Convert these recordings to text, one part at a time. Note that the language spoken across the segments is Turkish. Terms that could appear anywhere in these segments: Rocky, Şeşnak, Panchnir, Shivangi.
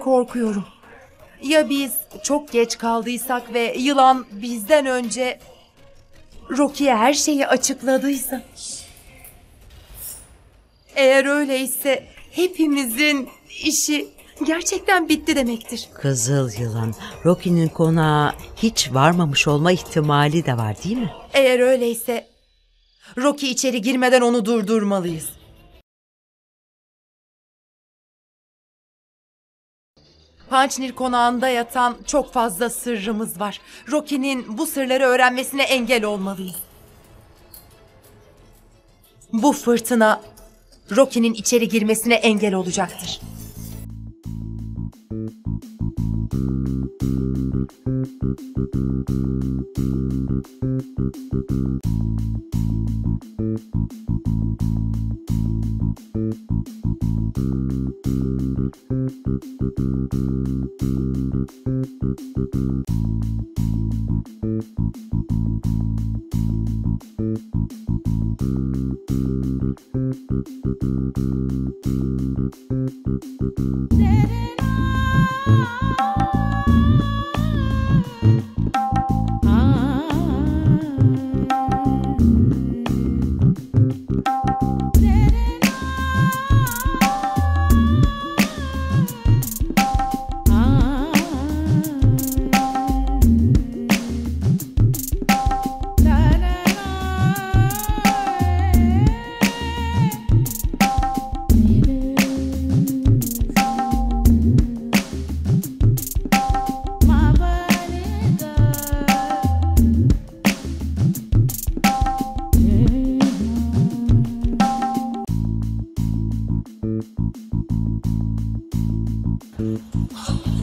korkuyorum. Ya biz çok geç kaldıysak ve yılan bizden önce Rocky'ye her şeyi açıkladıysa? Eğer öyleyse hepimizin işi gerçekten bitti demektir. Kızıl yılan, Rocky'nin konağa hiç varmamış olma ihtimali de var değil mi? Eğer öyleyse Rocky içeri girmeden onu durdurmalıyız. Panchnir konağında yatan çok fazla sırrımız var. Rocky'nin bu sırları öğrenmesine engel olmalıyız. Bu fırtına Rocky'nin içeri girmesine engel olacaktır.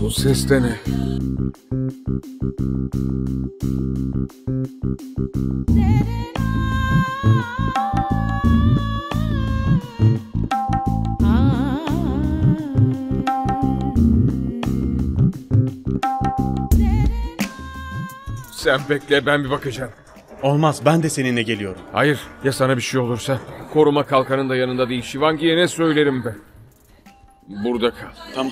Bu ses de ne? Sen bekle, ben bir bakacağım. Olmaz, ben de seninle geliyorum. Hayır, ya sana bir şey olursa? Koruma kalkanın da yanında değil. Shivangi'ye ne söylerim ben? Burada kal. Tamam.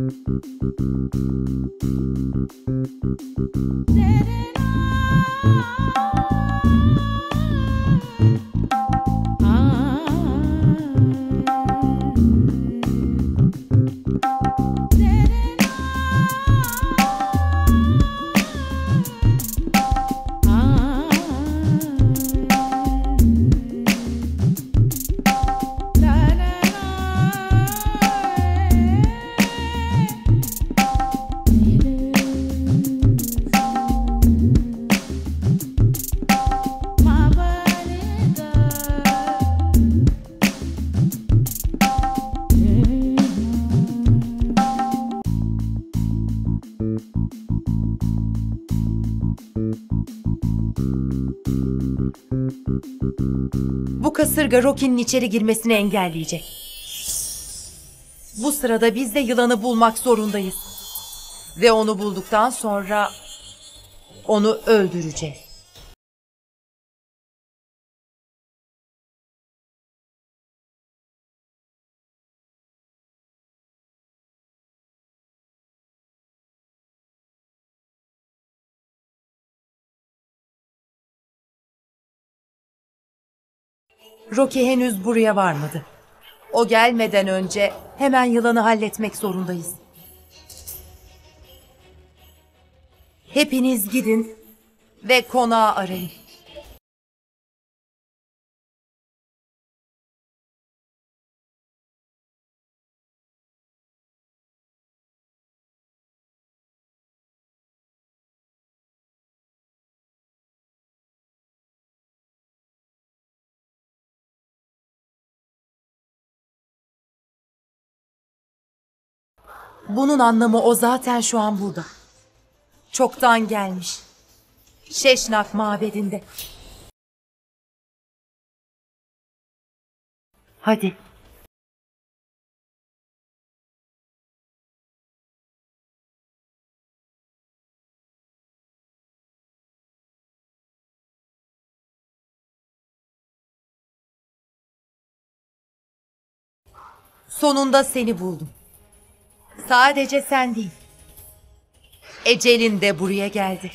Bu kasırga Rocky'nin içeri girmesini engelleyecek. Bu sırada biz de yılanı bulmak zorundayız. Ve onu bulduktan sonra onu öldüreceğiz. Rocky henüz buraya varmadı. O gelmeden önce hemen yılanı halletmek zorundayız. Hepiniz gidin ve konağı arayın. Bunun anlamı o zaten şu an burada. Çoktan gelmiş. Şeşnak mabedinde. Hadi. Sonunda seni buldum. Sadece sen değil. Ecelin de buraya geldi.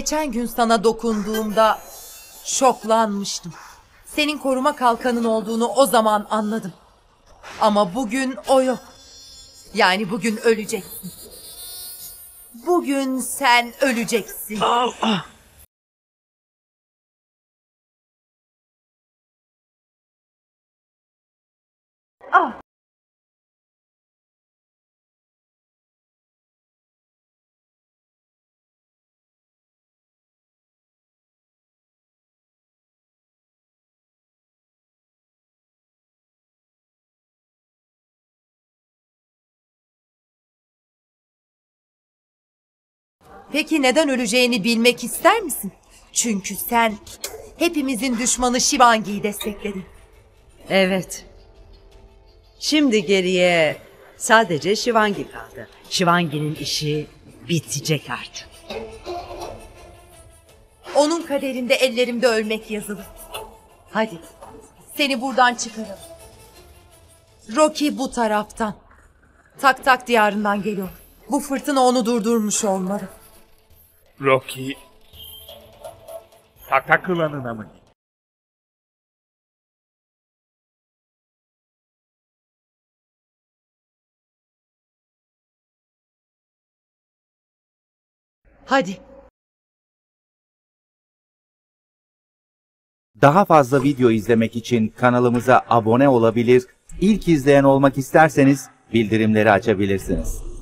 Geçen gün sana dokunduğumda şoklanmıştım. Senin koruma kalkanın olduğunu o zaman anladım. Ama bugün o yok. Yani bugün öleceksin. Bugün sen öleceksin. Peki neden öleceğini bilmek ister misin? Çünkü sen hepimizin düşmanı Shivangi'yi destekledin. Evet. Şimdi geriye sadece Shivangi kaldı. Shivangi'nin işi bitecek artık. Onun kaderinde ellerimde ölmek yazılı. Hadi seni buradan çıkaralım. Rocky bu taraftan. Tak tak diyarından geliyor. Bu fırtına onu durdurmuş olmalı. Rocky, Taka klanına mı? Hadi. Daha fazla video izlemek için kanalımıza abone olabilir, ilk izleyen olmak isterseniz bildirimleri açabilirsiniz.